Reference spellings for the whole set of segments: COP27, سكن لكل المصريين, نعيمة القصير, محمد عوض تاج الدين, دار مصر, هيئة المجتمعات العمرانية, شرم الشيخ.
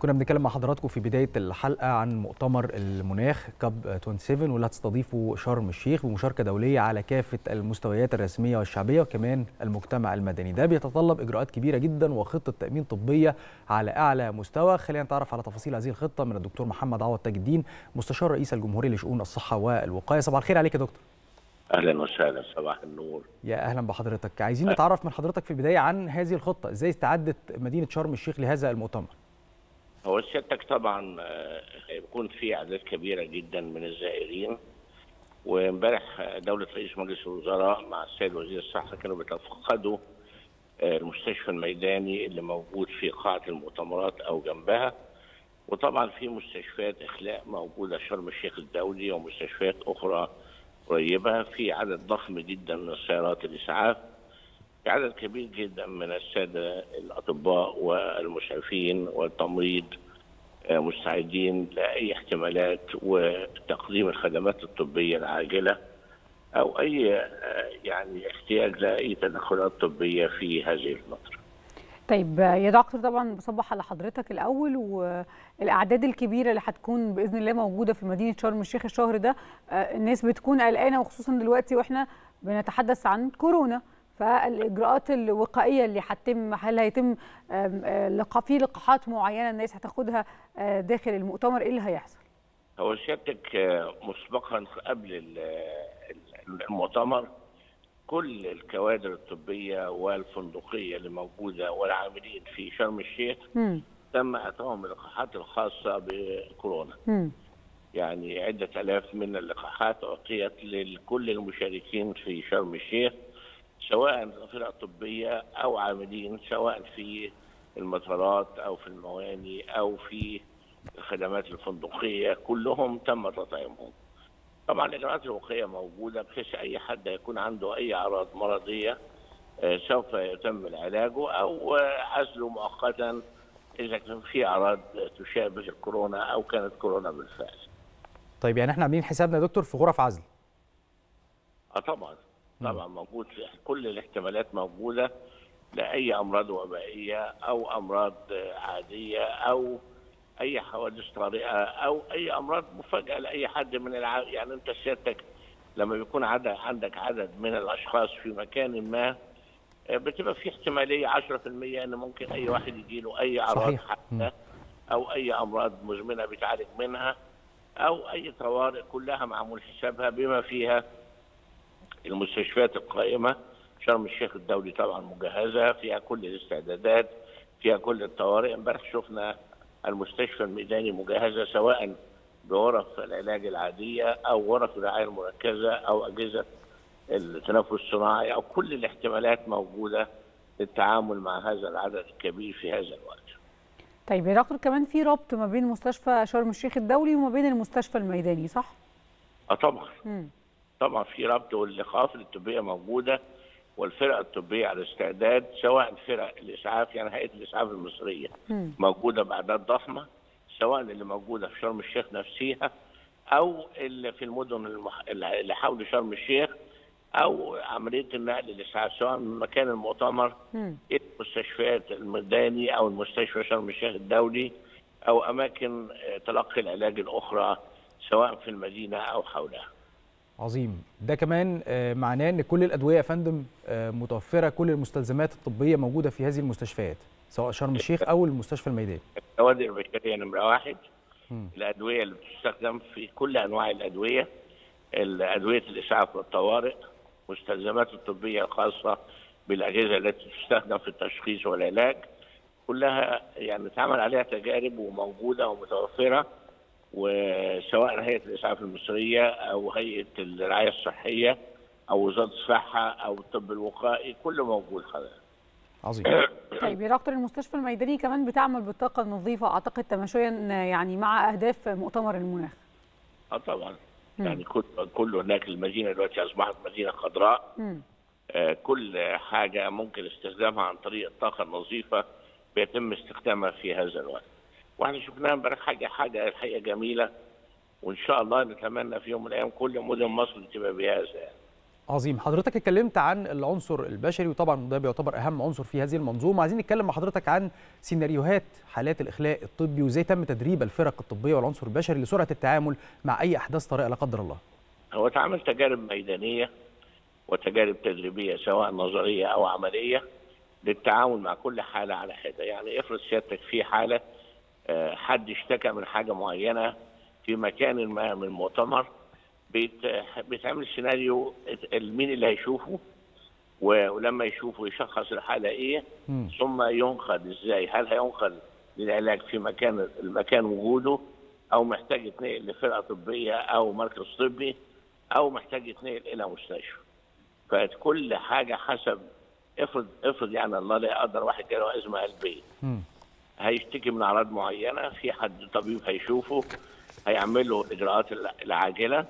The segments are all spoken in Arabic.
كنا بنتكلم مع حضراتكم في بداية الحلقة عن مؤتمر المناخ COP27 واللي هتستضيفه شرم الشيخ بمشاركة دولية على كافة المستويات الرسمية والشعبية وكمان المجتمع المدني. ده بيتطلب إجراءات كبيرة جدا وخطة تأمين طبية على أعلى مستوى. خلينا نتعرف على تفاصيل هذه الخطة من الدكتور محمد عوض تاج الدين، مستشار رئيس الجمهورية لشؤون الصحة والوقاية. صباح الخير عليك يا دكتور. اهلا وسهلا، صباح النور. يا اهلا بحضرتك. عايزين نتعرف من حضرتك في البدايه عن هذه الخطه، ازاي استعدت مدينه شرم الشيخ لهذا المؤتمر؟ هو سيادتك طبعا هيكون في اعداد كبيره جدا من الزائرين، وامبارح دوله رئيس مجلس الوزراء مع السيد وزير الصحه كانوا بيتفقدوا المستشفى الميداني اللي موجود في قاعه المؤتمرات او جنبها، وطبعا في مستشفيات اخلاء موجوده شرم الشيخ الدولي ومستشفيات اخرى قريبة. في عدد ضخم جدا من سيارات الإسعاف، في عدد كبير جدا من السادة الأطباء والمسعفين والتمريض مستعدين لأي احتمالات وتقديم الخدمات الطبية العاجلة أو أي احتياج لأي تدخلات طبية في هذه الفترة. طيب يا دكتور، طبعا بصبح على حضرتك الاول، والاعداد الكبيره اللي هتكون باذن الله موجوده في مدينه شرم الشيخ الشهر ده، الناس بتكون قلقانه وخصوصا دلوقتي واحنا بنتحدث عن كورونا، فالاجراءات الوقائيه اللي هتتم هل هيتم في لقاحات معينه الناس هتاخدها داخل المؤتمر؟ ايه اللي هيحصل؟ هو سيادتك مسبقا قبل المؤتمر كل الكوادر الطبية والفندقية اللي موجودة والعاملين في شرم الشيخ تم اعطائهم اللقاحات الخاصة بكورونا. عدة آلاف من اللقاحات أعطيت لكل المشاركين في شرم الشيخ، سواء فرق طبية أو عاملين، سواء في المطارات أو في المواني أو في الخدمات الفندقية، كلهم تم تطعيمهم. طبعا الاجراءات الوقائيه موجوده بحيث اي حد يكون عنده اي اعراض مرضيه سوف يتم علاجه او عزله مؤقتا اذا كان في اعراض تشابه الكورونا او كانت كورونا بالفعل. طيب احنا عاملين حسابنا يا دكتور في غرف عزل؟ طبعا موجود، كل الاحتمالات موجوده لاي امراض وبائيه او امراض عاديه او اي حوادث طارئه او اي امراض مفاجئه لاي حد من انت سيادتك لما بيكون عندك عدد من الاشخاص في مكان ما بتبقى في احتماليه 10% ان ممكن اي واحد يجيله اي اعراض حتى او اي امراض مزمنه بيتعالج منها او اي طوارئ، كلها معمول حسابها بما فيها المستشفيات القائمه. شرم الشيخ الدولي طبعا مجهزه، فيها كل الاستعدادات، فيها كل الطوارئ. امبارح شفنا المستشفى الميداني مجهزه سواء بغرف العلاج العاديه او غرف الرعايه المركزه او اجهزه التنفس الصناعي، او كل الاحتمالات موجوده للتعامل مع هذا العدد الكبير في هذا الوقت. طيب يا دكتور، كمان في ربط ما بين مستشفى شرم الشيخ الدولي وما بين المستشفى الميداني، صح؟ طبعا في ربط، والقوافل الطبيه موجوده والفرق الطبيه على استعداد، سواء فرق الاسعاف هيئه الاسعاف المصريه موجوده باعداد ضخمه، سواء اللي موجوده في شرم الشيخ نفسها او اللي في المدن اللي حول شرم الشيخ، او عمليه النقل الاسعاف سواء من مكان المؤتمر الى مستشفيات الميداني او المستشفى شرم الشيخ الدولي او اماكن تلقي العلاج الاخرى سواء في المدينه او حولها. عظيم. ده كمان معناه ان كل الادويه يا فندم متوفره، كل المستلزمات الطبيه موجوده في هذه المستشفيات سواء شرم الشيخ او المستشفى الميداني. الكوادر البشريه نمره واحد، الادويه اللي بتستخدم في كل انواع الادويه، ادويه الاسعاف والطوارئ، المستلزمات الطبيه الخاصه بالاجهزه التي تستخدم في التشخيص والعلاج، كلها اتعمل عليها تجارب وموجوده ومتوفره، وسواء هيئه الاسعاف المصريه او هيئه الرعايه الصحيه او وزاره الصحه او الطب الوقائي، كله موجود حضرتك. عظيم. طيب يا دكتور، المستشفى الميداني كمان بتعمل بالطاقه النظيفه اعتقد تماشيا مع اهداف مؤتمر المناخ. طبعا كله هناك. المدينه دلوقتي اصبحت مدينه خضراء، كل حاجه ممكن استخدامها عن طريق الطاقه النظيفه بيتم استخدامها في هذا الوقت. واحنا شفناها امبارح حاجه الحقيقه جميله، وان شاء الله نتمنى في يوم من الايام كل مدن مصر تبقى بهذا. عظيم. حضرتك اتكلمت عن العنصر البشري وطبعا ده بيعتبر اهم عنصر في هذه المنظومه، عايزين نتكلم مع حضرتك عن سيناريوهات حالات الاخلاء الطبي وازاي تم تدريب الفرق الطبيه والعنصر البشري لسرعه التعامل مع اي احداث طارئه لا قدر الله. هو اتعمل تجارب ميدانيه وتجارب تدريبيه سواء نظريه او عمليه للتعامل مع كل حاله على حده، يعني افرض سيادتك في حاله حد اشتكى من حاجه معينه في مكان ما من المؤتمر، بيتعمل سيناريو مين اللي هيشوفه ولما يشوفه يشخص الحاله ايه، ثم ينقل ازاي، هل هينقل للعلاج في مكان وجوده او محتاج يتنقل لفرقه طبيه او مركز طبي او محتاج يتنقل الى مستشفى. فكل حاجه حسب افرض يعني الله لا يقدر واحد جاله ازمه قلبيه هيشتكي من اعراض معينه، في حد طبيب هيشوفه هيعمل له الاجراءات العاجله،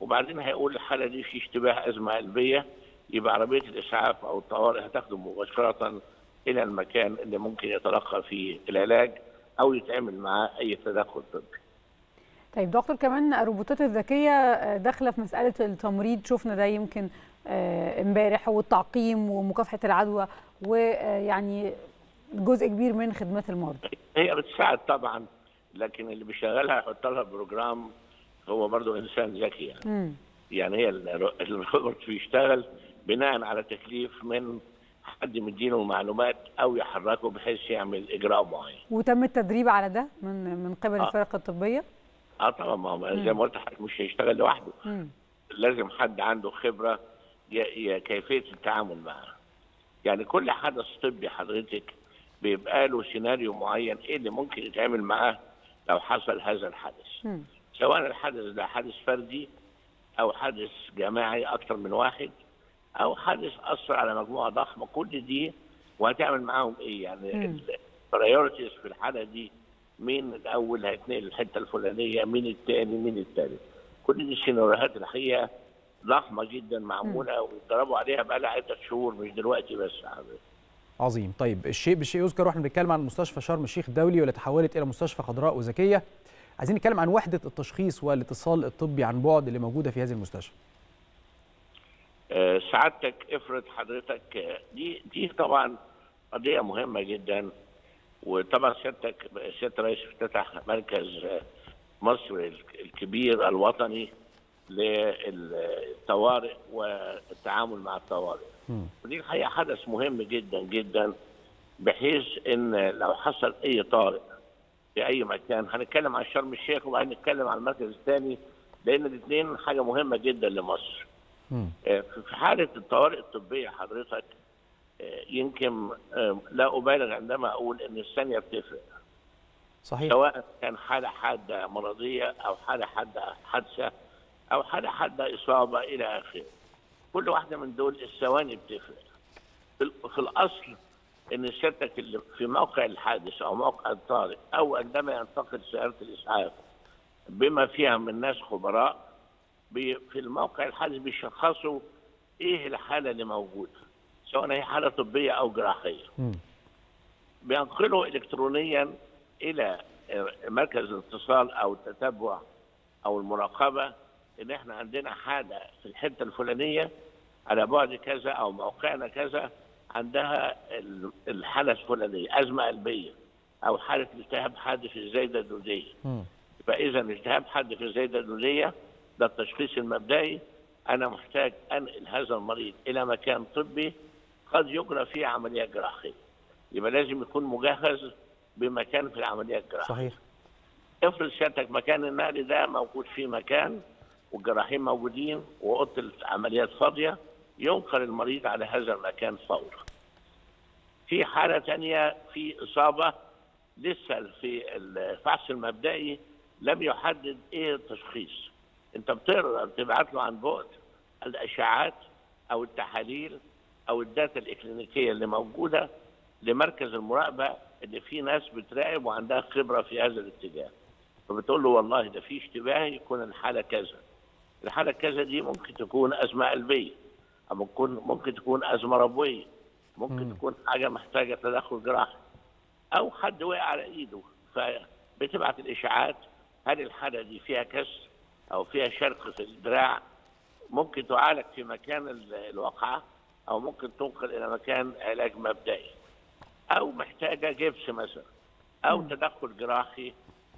وبعدين هيقول الحاله دي في اشتباه ازمه قلبيه، يبقى عربيه الاسعاف او الطوارئ هتاخده مباشره الى المكان اللي ممكن يتلقى فيه العلاج او يتعامل معاه اي تدخل طبي. طيب دكتور، كمان الروبوتات الذكيه داخله في مساله التمريض، شفنا ده يمكن امبارح، والتعقيم ومكافحه العدوى ويعني جزء كبير من خدمات المرضى. هي بتساعد طبعا، لكن اللي بيشغلها يحط لها بروجرام هو برضه انسان ذكي يعني. يعني هي الروبوت بيشتغل بناء على تكليف من حد مدينه معلومات او يحركه بحيث يعمل اجراء معين. وتم التدريب على ده من قبل الفرق الطبيه؟ طبعا، ما هو زي ما قلت حضرتك مش هيشتغل لوحده. لازم حد عنده خبره كيفيه التعامل معها. يعني كل حدث طبي حضرتك بيبقى له سيناريو معين ايه اللي ممكن يتعامل معاه لو حصل هذا الحدث. سواء الحدث ده حدث فردي او حدث جماعي اكتر من واحد او حدث اثر على مجموعه ضخمه، كل دي وهتعمل معاهم ايه، يعني البرايورتيز في الحاله دي مين الاول هيتنقل الحته الفلانيه، مين الثاني، مين الثالث. كل دي السيناريوهات الحقيقه ضخمه جدا معموله واتدربوا عليها بقى لها عده شهور مش دلوقتي بس. عظيم. طيب الشيء بالشيء يذكر، واحنا بنتكلم عن مستشفى شرم الشيخ الدولي واللي تحولت الى مستشفى خضراء وذكيه، عايزين نتكلم عن وحده التشخيص والاتصال الطبي عن بعد اللي موجوده في هذه المستشفى. سعادتك افرض حضرتك دي طبعا قضيه مهمه جدا، وطبعا سياده الرئيس افتتح مركز مصر الكبير الوطني للطوارئ والتعامل مع الطوارئ. ودي الحقيقه حدث مهم جدا جدا، بحيث ان لو حصل اي طارئ في اي مكان، هنتكلم عن شرم الشيخ وبعدين نتكلم عن المركز الثاني لان الاثنين حاجه مهمه جدا لمصر. في حاله الطوارئ الطبيه حضرتك يمكن لا ابالغ عندما اقول ان الثانيه بتفرق. صحيح. سواء كان حاله حاده مرضيه او حاله حاده حادثه او حاله حاده اصابه الى اخره، كل واحده من دول الثواني بتفرق. في الاصل ان سيادتك اللي في موقع الحادث او موقع الطارئ او عندما ينتقل سياره الاسعاف بما فيها من ناس خبراء في الموقع الحادث بيشخصوا ايه الحاله اللي موجوده، سواء هي حاله طبيه او جراحيه. بينقلوا الكترونيا الى مركز الاتصال او التتبع او المراقبه ان احنا عندنا حاله في الحته الفلانيه على بعد كذا او موقعنا كذا، عندها الحاله الفلانيه ازمه قلبيه او حاله التهاب حاد في الزايده الدوديه. فاذا التهاب حاد في الزايده الدوديه ده التشخيص المبدئي، انا محتاج انقل هذا المريض الى مكان طبي قد يجرى فيه عمليه جراحيه، يبقى لازم يكون مجهز بمكان في العمليه الجراحيه. صحيح. افرض سيادتك مكان النقل ده موجود فيه مكان والجراحين موجودين واوضه العمليات فاضيه، ينقل المريض على هذا المكان فورا. في حاله ثانيه في اصابه لسه في الفحص المبدئي لم يحدد ايه التشخيص، انت بتقدر تبعت له عن بعد الاشعاعات او التحاليل او الداتا الاكلينيكيه اللي موجوده لمركز المراقبه اللي فيه ناس بتراقب وعندها خبره في هذا الاتجاه، فبتقول له والله ده في اشتباه يكون الحاله كذا. الحاله كذا دي ممكن تكون ازمه قلبيه، ممكن تكون ازمه ربويه، ممكن تكون حاجه محتاجه تدخل جراحي، او حد وقع على ايده، فبتبعت الاشعاعات هل الحاله دي فيها كسر او فيها شرخ في الدراع، ممكن تعالج في مكان الوقعة أو ممكن تنقل إلى مكان علاج مبدئي، أو محتاجة جبس مثلا أو تدخل جراحي،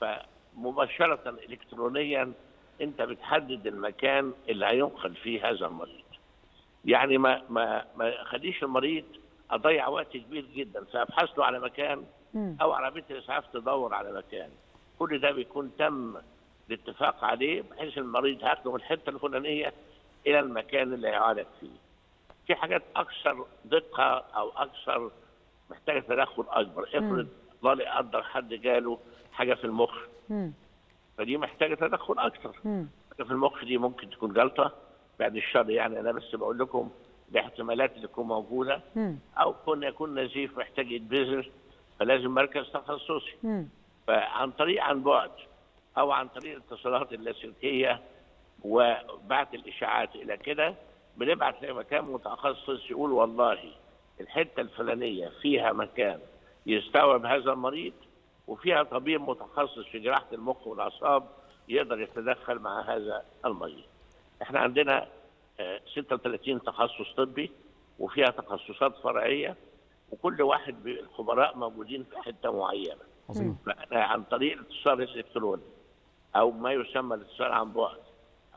فمباشرة إلكترونيا أنت بتحدد المكان اللي هينقل فيه هذا المريض. يعني ما خليش المريض أضيع وقت كبير جدا فأبحث له على مكان أو عربية الإسعاف تدور على مكان. كل ده بيكون تم الاتفاق عليه بحيث المريض هاخده من الحته الفلانيه الى المكان اللي هيعالج فيه. في حاجات اكثر دقه او اكثر محتاجه تدخل اكبر، افرض ضل يقدر حد جاله حاجه في المخ، فدي محتاجه تدخل اكثر. حاجه في المخ دي ممكن تكون جلطه بعد الشر، يعني انا بس بقول لكم الاحتمالات اللي تكون موجوده، او يكون نزيف محتاج يتبذل فلازم مركز تخصصي. فعن طريق عن بعد أو عن طريق الاتصالات اللاسلكية وبعث الإشاعات إلى كده، بنبعت لمكان متخصص يقول والله الحتة الفلانية فيها مكان يستوعب هذا المريض وفيها طبيب متخصص في جراحة المخ والأعصاب يقدر يتدخل مع هذا المريض. إحنا عندنا 36 تخصص طبي وفيها تخصصات فرعية، وكل واحد الخبراء موجودين في حتة معينة. فأنا عن طريق الاتصال الإلكتروني أو ما يسمى الاتصال عن بعد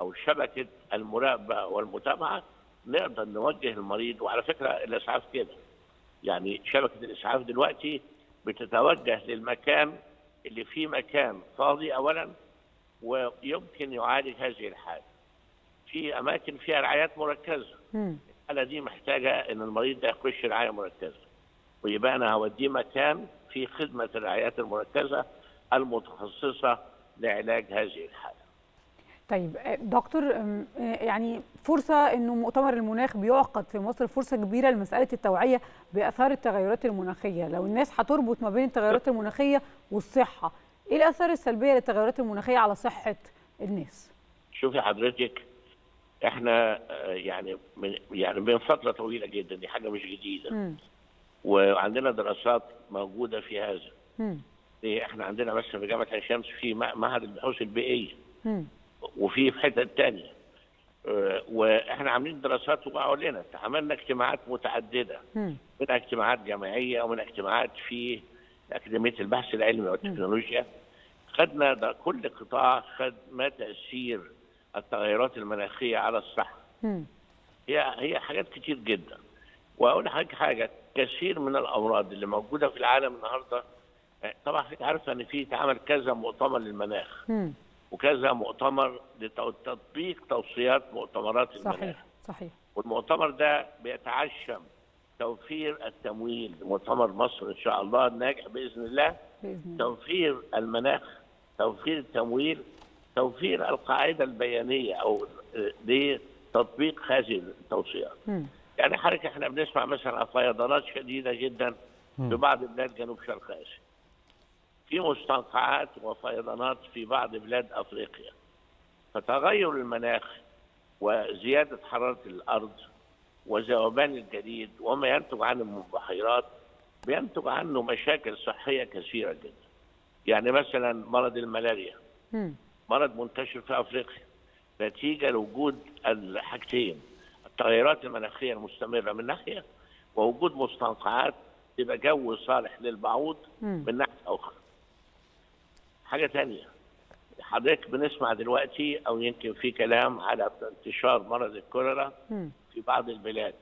أو شبكة المراقبة والمتابعة نقدر نوجه المريض. وعلى فكرة الإسعاف كده، يعني شبكة الإسعاف دلوقتي بتتوجه للمكان اللي فيه مكان فاضي أولا ويمكن يعالج هذه الحالة. في أماكن فيها رعايات مركزة، الحالة دي محتاجة إن المريض ده يخش رعاية مركزة، ويبقى أنا هوديه مكان في خدمة الرعايات المركزة المتخصصة لعلاج هذه الحالة. طيب دكتور، يعني فرصة أنه مؤتمر المناخ بيعقد في مصر، فرصة كبيرة لمسألة التوعية بأثار التغيرات المناخية. لو الناس هتربط ما بين التغيرات المناخية والصحة، إيه الآثار السلبية للتغيرات المناخية على صحة الناس؟ شوفي حضرتك، إحنا يعني من فترة طويلة جدا، دي حاجة مش جديدة. وعندنا دراسات موجوده في هذا. احنا عندنا مثلا في جامعه عين شمس في معهد البحوث البيئيه، وفي حتت ثانيه، واحنا عاملين دراسات وقعوا لنا، عملنا اجتماعات متعدده، منها اجتماعات جماعيه ومنها اجتماعات في اكاديميه البحث العلمي والتكنولوجيا. خدنا ده كل قطاع خد ما تاثير التغيرات المناخيه على الصحه. هي حاجات كتير جدا. واقول لحضرتك حاجه، كثير من الامراض اللي موجوده في العالم النهارده، طبعا حضرتك عارفه ان في اتعمل كذا مؤتمر للمناخ وكذا مؤتمر لتطبيق توصيات مؤتمرات المناخ. صحيح. والمؤتمر ده بيتعشم توفير التمويل، مؤتمر مصر ان شاء الله ناجح باذن الله، توفير المناخ، توفير التمويل، توفير القاعده البيانيه او لتطبيق هذه التوصيات. يعني حضرتك احنا بنسمع مثلا عن فيضانات شديده جدا في بعض بلاد جنوب شرق اسيا. في مستنقعات وفيضانات في بعض بلاد افريقيا. فتغير المناخ وزياده حراره الارض وذوبان الجليد وما ينتج عنه من بحيرات بينتج عنه مشاكل صحيه كثيره جدا. يعني مثلا مرض الملاريا، مرض منتشر في افريقيا نتيجه لوجود الحاجتين، التغيرات المناخيه المستمره من ناحيه، ووجود مستنقعات يبقى جو صالح للبعوض من ناحيه اخرى. حاجه ثانيه، حضرتك بنسمع دلوقتي او يمكن في كلام على انتشار مرض الكوليرا في بعض البلاد.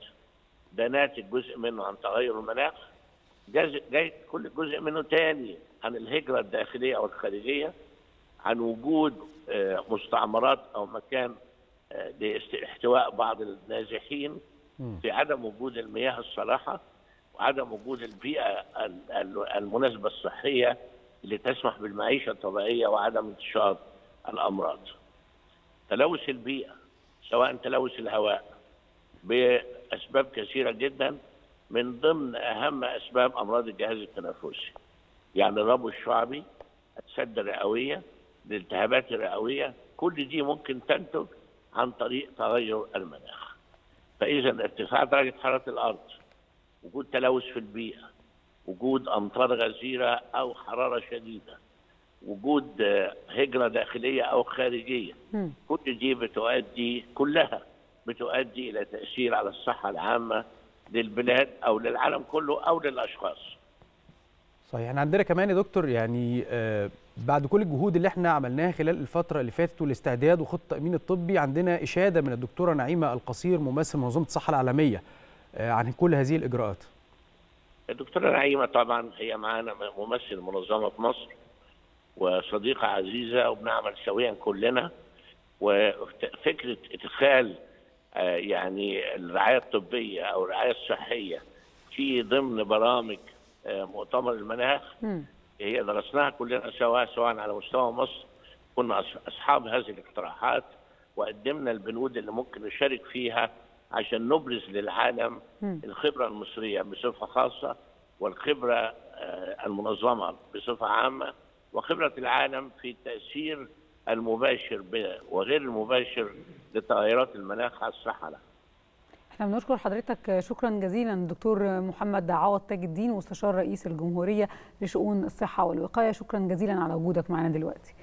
ده ناتج جزء منه عن تغير المناخ، جاي كل جزء منه ثاني عن الهجره الداخليه او الخارجيه، عن وجود مستعمرات او مكان لاحتواء بعض النازحين، في عدم وجود المياه الصالحة وعدم وجود البيئة المناسبة الصحية اللي تسمح بالمعيشة الطبيعية وعدم انتشار الأمراض. تلوث البيئة سواء تلوث الهواء بأسباب كثيرة جدا، من ضمن أهم أسباب أمراض الجهاز التنفسي، يعني الربو الشعبي، السد الرئوية، الالتهابات الرئوية، كل دي ممكن تنتج عن طريق تغير المناخ. فإذا ارتفاع درجة حرارة الأرض، وجود تلوث في البيئة، وجود أمطار غزيرة أو حرارة شديدة، وجود هجرة داخلية أو خارجية، كل دي بتؤدي كلها بتؤدي إلى تأثير على الصحة العامة للبلاد أو للعالم كله أو للأشخاص. صحيح. يعني عندنا كمان يا دكتور يعني بعد كل الجهود اللي احنا عملناها خلال الفترة اللي فاتت والاستعداد وخط التأمين الطبي، عندنا إشادة من الدكتورة نعيمة القصير ممثل منظمة الصحة العالمية عن كل هذه الإجراءات. الدكتورة نعيمة طبعا هي معانا ممثل منظمة في مصر وصديقة عزيزة وبنعمل سويا كلنا، وفكرة ادخال يعني الرعاية الطبية أو الرعاية الصحية في ضمن برامج مؤتمر المناخ هي درسناها كلنا سواء على مستوى مصر كنا أصحاب هذه الاقتراحات وقدمنا البنود اللي ممكن نشارك فيها عشان نبرز للعالم الخبرة المصرية بصفة خاصة والخبرة المنظمة بصفة عامة وخبرة العالم في التأثير المباشر وغير المباشر لتغيرات المناخ على الصحة. احنا بنشكر حضرتك شكرا جزيلا الدكتور محمد عوض تاج الدين، مستشار رئيس الجمهورية لشؤون الصحة والوقاية، شكرا جزيلا على وجودك معنا دلوقتي.